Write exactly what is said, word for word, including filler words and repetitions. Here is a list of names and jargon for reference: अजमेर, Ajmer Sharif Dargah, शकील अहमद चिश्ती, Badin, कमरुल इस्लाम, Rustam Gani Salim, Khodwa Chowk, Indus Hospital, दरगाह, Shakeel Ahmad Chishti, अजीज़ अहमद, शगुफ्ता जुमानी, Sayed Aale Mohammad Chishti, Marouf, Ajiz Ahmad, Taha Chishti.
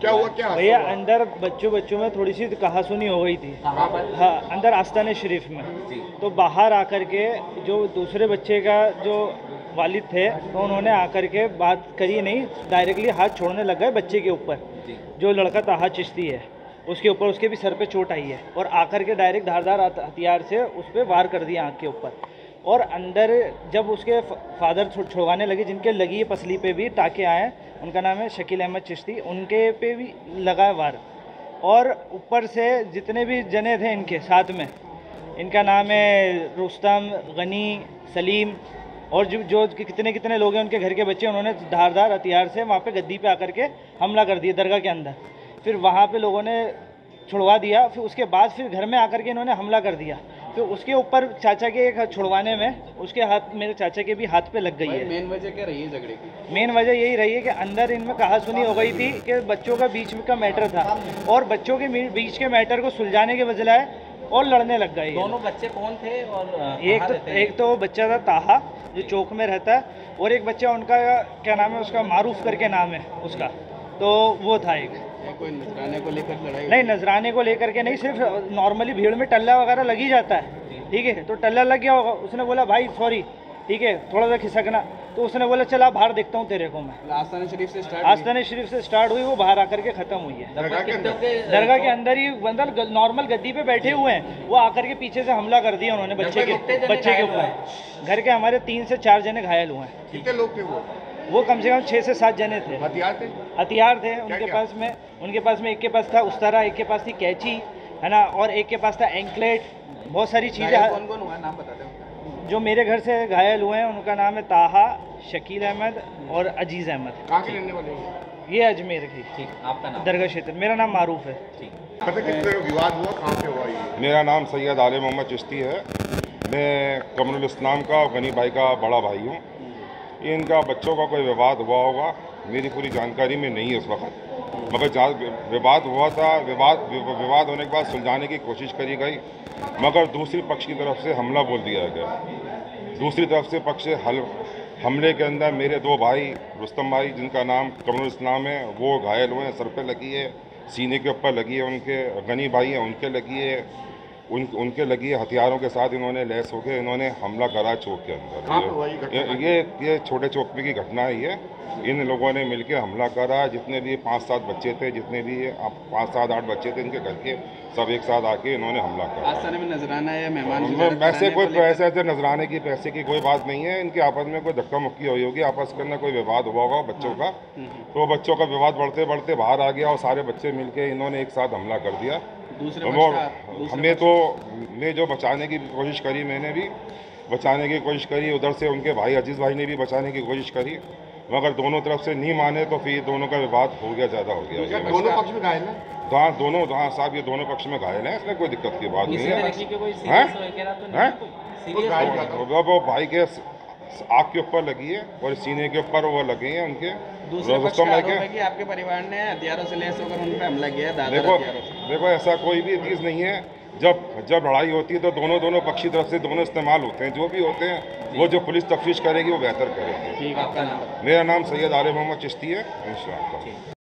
क्या हुआ क्या भैया? अंदर बच्चों बच्चों में थोड़ी सी कहासुनी हो गई थी। हाँ, अंदर आस्थाने शरीफ में। तो बाहर आकर के जो दूसरे बच्चे का जो वालिद थे तो उन्होंने आकर के बात करी नहीं, डायरेक्टली हाथ छोड़ने लग गए बच्चे के ऊपर। जो लड़का ताहा चिश्ती है उसके ऊपर, उसके भी सर पे चोट आई है, और आकर के डायरेक्ट धारदार हथियार से उस पर वार कर दिया आँख के ऊपर। और अंदर जब उसके फादर छुड़वाने लगे, जिनके लगी है पसली पे भी टाके आए, उनका नाम है शकील अहमद चिश्ती, उनके पे भी लगा है वार। और ऊपर से जितने भी जने थे इनके साथ में, इनका नाम है रुस्तम गनी सलीम, और जो जो कितने कितने लोग हैं उनके घर के बच्चे, उन्होंने धारदार हथियार से वहाँ पे गद्दी पे आकर के हमला कर दिया दरगाह के अंदर। फिर वहाँ पे लोगों ने छुड़वा दिया। फिर उसके बाद फिर घर में आकर के इन्होंने हमला कर दिया। फिर उसके ऊपर चाचा के एक हाथ छुड़वाने में उसके हाथ, मेरे चाचा के भी हाथ पे लग गई है। मेन वजह क्या रही है झगड़े की? मेन वजह यही रही है कि अंदर इनमें कहासुनी हो गई थी कि बच्चों का बीच का मैटर था, और बच्चों के बीच के मैटर को सुलझाने के बजाय और लड़ने लग गए। दोनों बच्चे कौन थे? और एक तो, एक तो बच्चा था ताहा जो चौक में रहता है, और एक बच्चा उनका क्या नाम है उसका, मारूफ करके नाम है उसका, तो वो था एक। कोई नजराने को लेकर लड़ाई? नहीं, नजराने को लेकर के नहीं, सिर्फ नॉर्मली भीड़ में टल्ला वगैरह लग ही जाता है, ठीक है? तो टल्ला लग गया होगा, उसने बोला भाई सॉरी, ठीक है, थोड़ा सा खिसकना, तो उसने बोला चला बाहर देखता हूँ तेरे को मैं। आस्थाने शरीफ से स्टार्ट आस्थाने शरीफ से स्टार्ट हुई, वो बाहर आकर के खत्म हुई है दरगाह के अंदर ही। बंदर नॉर्मल गद्दी पे बैठे हुए हैं, वो आकर के पीछे से हमला कर दिया उन्होंने बच्चे के बच्चे के ऊपर। घर के हमारे तीन से चार जने घायल हुए हैं। कितने लोग थे वो? वो कम से कम छः से सात जने थे। हथियार थे? हथियार थे उनके क्या? पास में उनके पास में एक के पास था उस्तारा, एक के पास थी कैची, है ना, और एक के पास था एंकलेट, बहुत सारी चीज़ें। कौन कौन हुआ, नाम बता दें? जो मेरे घर से घायल हुए हैं उनका नाम है ताहा, शकील अहमद और अजीज़ अहमद। कहाँ के रहने वाले हैं ये? अजमेर की। ठीक, आपका नाम? दरगाह क्षेत्र। मेरा नाम मारूफ है। ठीक, विवाद हुआ कहाँ पे हुआ ये? मेरा नाम सैयद आले मोहम्मद चिश्ती है, मैं कमरुल इस्लाम का गनी भाई का बड़ा भाई हूँ। इनका बच्चों का कोई विवाद हुआ होगा, मेरी पूरी जानकारी में नहीं है उस वक्त, मगर जहाँ विवाद हुआ था, विवाद विवाद होने के बाद सुलझाने की कोशिश करी गई, मगर दूसरी पक्ष की तरफ से हमला बोल दिया गया। दूसरी तरफ से पक्ष से हल हमले के अंदर मेरे दो भाई, रुस्तम भाई जिनका नाम कमरुल इस्लाम है, वो घायल हुए हैं, सर पे लगी है, सीने के ऊपर लगी है उनके। गनी भाई हैं, उनके लगी है उन उनके लगी हथियारों के साथ, इन्होंने लैस होकर इन्होंने हमला करा चौक के अंदर। ये ये छोटे चौक में की घटना है ये। इन लोगों ने मिलकर हमला करा, जितने भी पाँच सात बच्चे थे, जितने भी पाँच सात आठ बच्चे थे इनके घर के, सब एक साथ आके इन्होंने हमला करा। आस्थाने में नजराना है, मेहमान पैसे कोई पैसे ऐसे नजराने की पैसे की कोई बात नहीं है। इनके आपस में कोई धक्का मुक्की हुई होगी, आपस के अंदर कोई विवाद हुआ होगा बच्चों का, तो बच्चों का विवाद बढ़ते बढ़ते बाहर आ गया और सारे बच्चे मिल के इन्होंने एक साथ हमला कर दिया। दूसरे हमें तो मैं जो बचाने की कोशिश करी, मैंने भी बचाने की कोशिश करी, उधर से उनके भाई अजीज़ भाई ने भी बचाने की कोशिश करी, मगर दोनों तरफ से नहीं माने, तो फिर दोनों का विवाद हो गया, ज़्यादा हो गया। दोनों पक्ष में घायल हैं? हाँ दोनों, हाँ साहब ये दोनों पक्ष में घायल हैं, इसमें कोई दिक्कत की बात नहीं है। हैं वो भाई के आँख के ऊपर लगी है और सीने के ऊपर वो लगे हैं उनके। दूसरे पक्ष का आरोप है कि आपके परिवार ने हथियारों से लैस होकर उन पर हमला किया है। देखो देखो ऐसा कोई भी चीज़ नहीं है। जब जब लड़ाई होती है तो दोनों दोनों पक्षी तरफ से दोनों इस्तेमाल होते हैं, जो भी होते हैं वो जो पुलिस तफ्तीश करेगी वो बेहतर करेगी। मेरा नाम सैयद आले मोहम्मद चिश्ती है। इंशाअल्लाह।